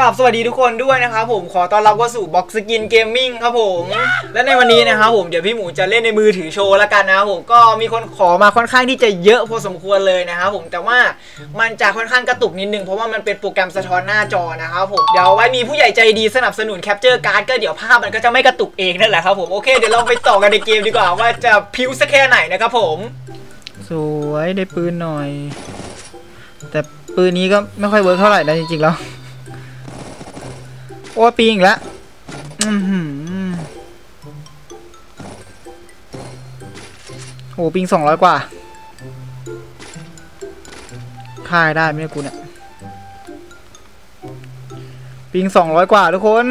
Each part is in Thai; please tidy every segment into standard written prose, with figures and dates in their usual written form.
กับสวัสดีทุกคนด้วยนะครับผมขอต้อนรับเข้าสู่ Boxskin Gaming ครับผมและในวันนี้นะครับผมเดี๋ยวพี่หมูจะเล่นในมือถือโชว์ละกันนะครับผมก็มีคนขอมาค่อนข้างที่จะเยอะพอสมควรเลยนะครับผมแต่ว่ามันจะค่อนข้างกระตุกนิดนึงเพราะว่ามันเป็นโปรแกรมสะท้อนหน้าจอนะครับผมเดี๋ยวไว้มีผู้ใหญ่ใจดีสนับสนุนแคปเจอร์การ์ดก็เดี๋ยวภาพมันก็จะไม่กระตุกเองนั่นแหละครับผมโอเคเดี๋ยวเราไปต่อกันในเกมดีกว่าว่าจะพิ้วสักแค่ไหนนะครับผมสวยได้ปืนหน่อยแต่ปืนนี้ก็ไม่ค่อยเวิร์กเท่าไหร่นะจริงๆแล้วโอ้ปีอีกแล้วโอ้ปี200กว่าค่ายได้ไหมกูเนี่ยปี200กว่าทุกคนน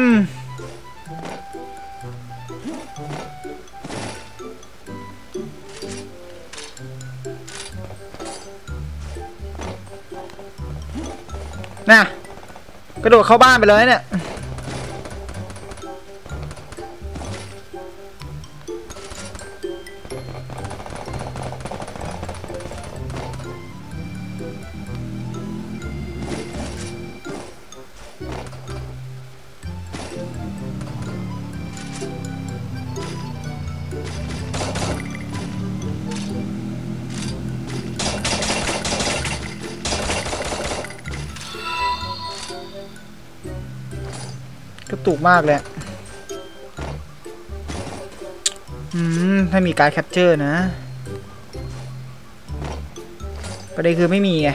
่ะกระโดดเข้าบ้านไปเลยเนี่ยกระตุกมากเลยถ้ามีการแคปเจอร์นะประเด็นคือไม่มีไง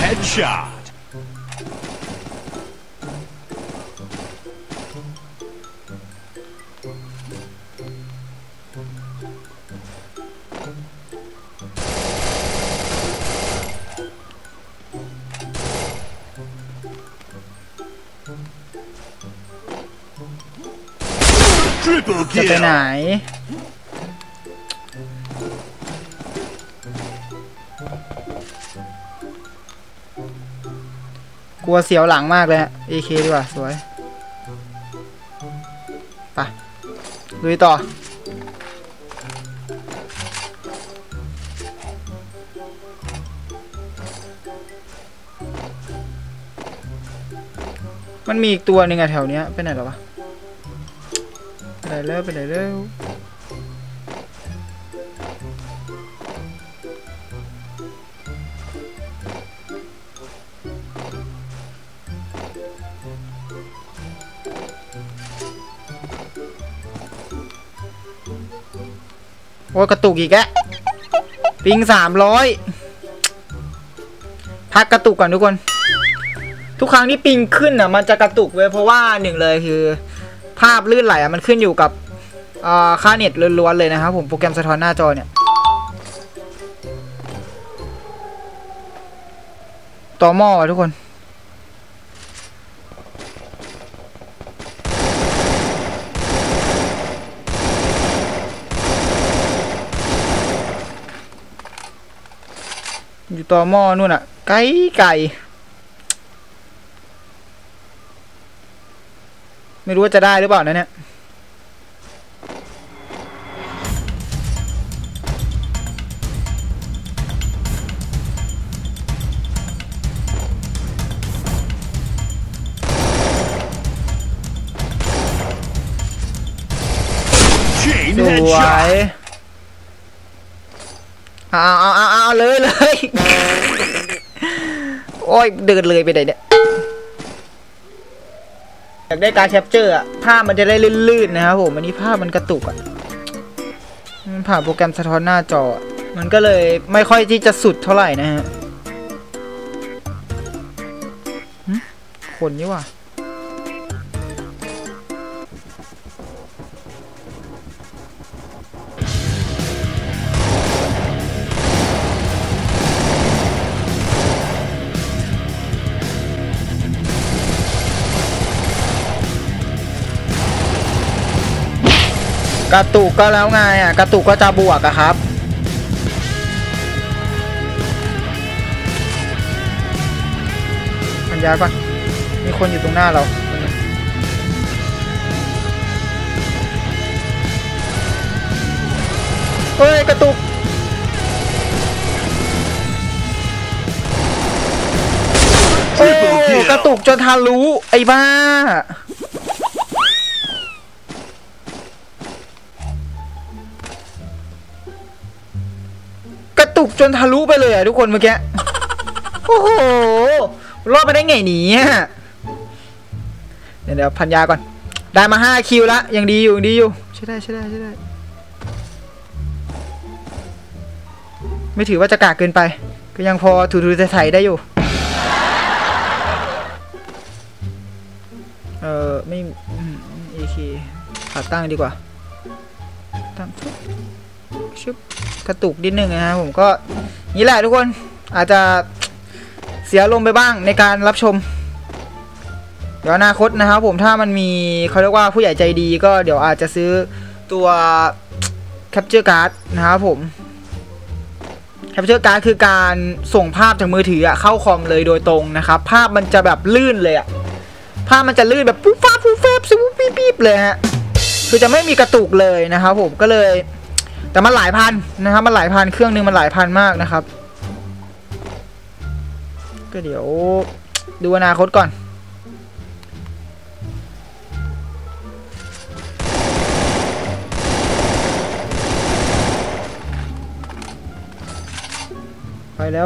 เฮดช็อตจะไปไหนกลัวเสียวหลังมากเลย AK ดีกว่าสวยไปลุยต่อมันมีอีกตัวหนึ่งอะแถวเนี้ยไปไหนหรอวะไปไหนแล้วโอ้กระตุกอีกแล้วปิง300พักกระตุกก่อนทุกคนทุกครั้งที่ปิงขึ้นอ่ะมันจะกระตุกเว้ยเพราะว่าหนึ่งเลยคือภาพลื่นไหลมันขึ้นอยู่กับค่าเน็ตล้วนๆเลยนะครับผมโปรแกรมสะท้อนหน้าจอเนี่ยต่อหม้อทุกคนอยู่ต่อหม้อนู่นอ่ะไกลไม่รู้ว่าจะได้หรือเปล่านะเนี่ยสวยเอาเลยโอ้ยเดินเลยไปไหนเนี่ยอยากได้การแคปเจอร์อ่ะภาพมันจะได้ลื่นๆนะครับผมวันนี้ภาพมันกระตุกอ่ะมันผ่านโปรแกรมสะท้อนหน้าจอมันก็เลยไม่ค่อยที่จะสุดเท่าไหร่นะฮะคนนี่ว่ะกระตุกก็แล้วไงอ่ะกระตุกก็จะบวกอะครับมันยากปะ มีคนอยู่ตรงหน้าเราเฮ้ยกระตุกโอ้กระตุกจนทะลุไอ้บ้าจนทะลุไปเลยอ่ะทุกคนเมื่อกี้โอ้โหรอดไปได้ไงเนี่ยเดี๋ยวพันยาก่อนได้มา5คิวละยังดีอยู่ใช่ได้ไม่ถือว่าจะกากเกินไปก็ยังพอถูๆจะใส่ได้อยู่ไม่เอเคขาตั้งดีกว่าตั้งชุบกระตุกนิดนึงนะฮะผมก็นี่แหละทุกคนอาจจะเสียลมไปบ้างในการรับชมเดี๋ยวอนาคตนะครับผมถ้ามันมีเขาเรียกว่าผู้ใหญ่ใจดีก็เดี๋ยวอาจจะซื้อตัว capture card นะครับผม capture card คือการส่งภาพจากมือถือเข้าคอมเลยโดยตรงนะครับภาพมันจะแบบลื่นเลยอะภาพมันจะลื่นแบบปุ๊บฟ้าปุ๊บแฟบปุ๊บปี๊บปี๊บเลยฮะคือจะไม่มีกระตุกเลยนะครับผมก็เลยแต่มันหลายพันนะครับมันหลายพันเครื่องนึงมันหลายพันมากนะครับก็เดี๋ยวดูอนาคตก่อนไปแ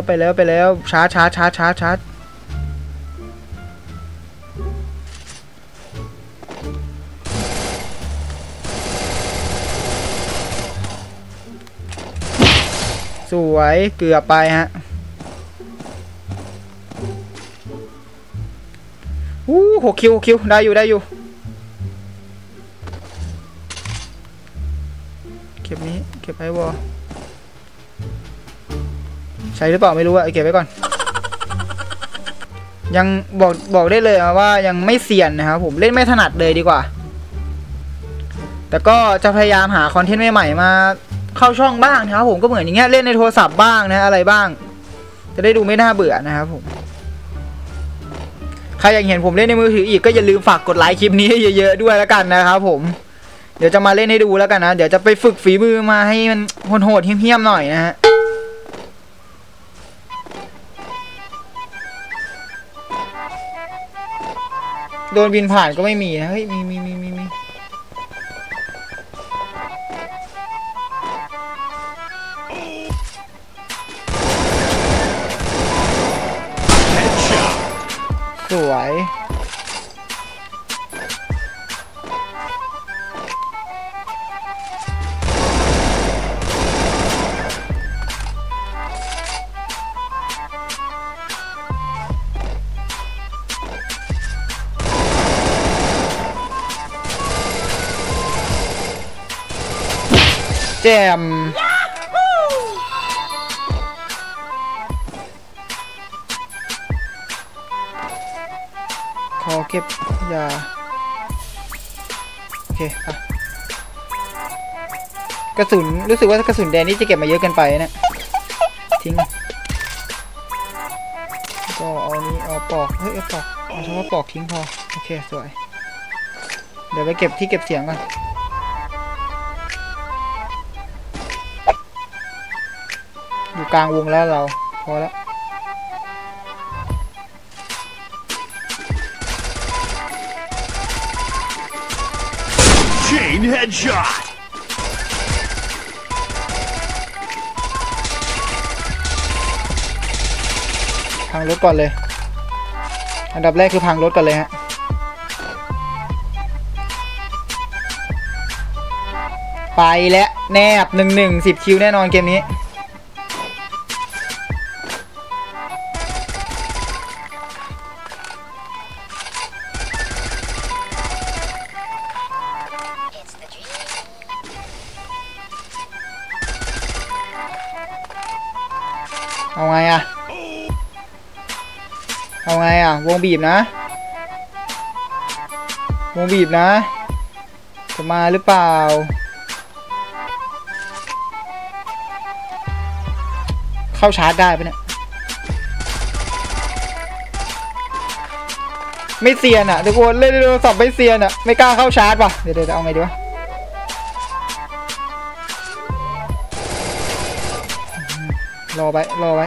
ล้วช้าสวยเกือบไปฮะ6 คิวได้อยู่เก็บนี้เก็บไอวอลใช้หรือเปล่าไม่รู้อะเก็บไว้ก่อนยังบอกได้เลยว่ายังไม่เซียนนะครับผมเล่นไม่ถนัดเลยดีกว่าแต่ก็จะพยายามหาคอนเทนต์ใหม่ๆมาเข้าช่องบ้างนะครับผมก็เหมือนอย่างเงี้ยเล่นในโทรศัพท์บ้างนะอะไรบ้างจะได้ดูไม่น่าเบื่อนะครับผมใครอยากเห็นผมเล่นในมือถืออีกก็อย่าลืมฝากกดไลค์คลิปนี้ให้เยอะๆด้วยแล้วกันนะครับผมเดี๋ยวจะมาเล่นให้ดูแล้วกันนะเดี๋ยวจะไปฝึกฝีมือมาให้มันโหดๆเหี้ยมๆหน่อยนะฮะโดนบินผ่านก็ไม่มีนะเฮ้ยมีสวยแจมเก็บยาโอเคไปกระสุนรู้สึกว่ากระสุนแดงนี่จะเก็บมาเยอะเกินไปนะทิ้งก็เอานี้เอาปอกเฮ้ยเอาปอกเอาเฉพาะปอกทิ้งพอโอเคสวยเดี๋ยวไปเก็บที่เก็บเสียงก่อนอยู่กลางวงแล้วเราพอแล้วHeadshot. Phang lốt trước đi. Lần đầu tiên là phang lốt trước đi. Đi rồi, nẹp 1-1 10 kill chắc chắn game này.เอาไงอะวงบีบนะจะมาหรือเปล่าเข้าชาร์จได้ปะเนี่ย ไม่เซียนอ่ะทุกคนเล่นโทรศัพท์ไม่เซียนอ่ะไม่กล้าเข้าชาร์จป่ะเดี๋ยวเอาไงดีวะรอไว้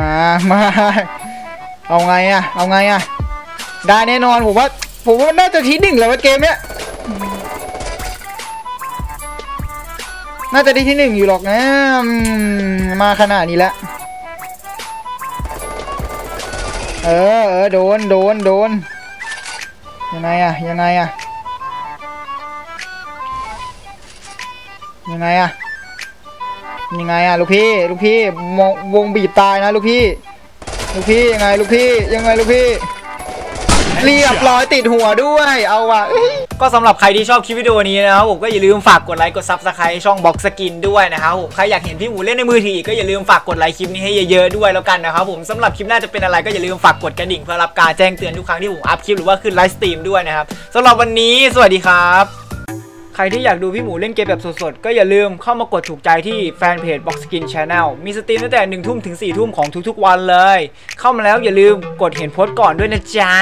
มาเอาไงอ่ะได้แน่นอนผมว่ามันน่าจะที่หนึ่งเลยว่าเกมเนี้ยน่าจะได้ที่หนึ่งอยู่หรอกนะมาขนาดนี้แล้วโดนยังไงอ่ะลูกพี่มองวงบีบตายนะลูกพี่ยังไงลูกพี่เรียบร้อยติดหัวด้วยเอาว่ะก็สำหรับใครที่ชอบคลิปวิดีโอนี้นะครับผมก็อย่าลืมฝากกดไลค์กด Subscribe ช่อง Box Skin ด้วยนะครับผมใครอยากเห็นพี่หมูเล่นในมือถือก็อย่าลืมฝากกดไลค์คลิปนี้ให้เยอะๆด้วยแล้วกันนะครับผมสำหรับคลิปหน้าจะเป็นอะไรก็อย่าลืมฝากกดกระดิ่งเพื่อรับการแจ้งเตือนทุกครั้งที่ผมอัพคลิปหรือว่าขึ้นไลฟ์สตรีมด้วยนะครับสำหรับวันนี้สวัสดีครับใครที่อยากดูพี่หมูเล่นเกมแบบสดๆก็อย่าลืมเข้ามากดถูกใจที่แฟนเพจ Box Skin Channel มีสตรีมตั้งแต่ 1 ทุ่มถึง 4 ทุ่มของทุกๆวันเลยเข้ามาแล้วอย่าลืมกดเห็นโพสต์ก่อนด้วยนะจ๊ะ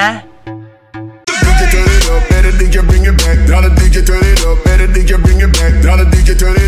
better DJ, bring it back. Dollar DJ, turn it up. Better DJ, bring it back. Dollar DJ, turn it up.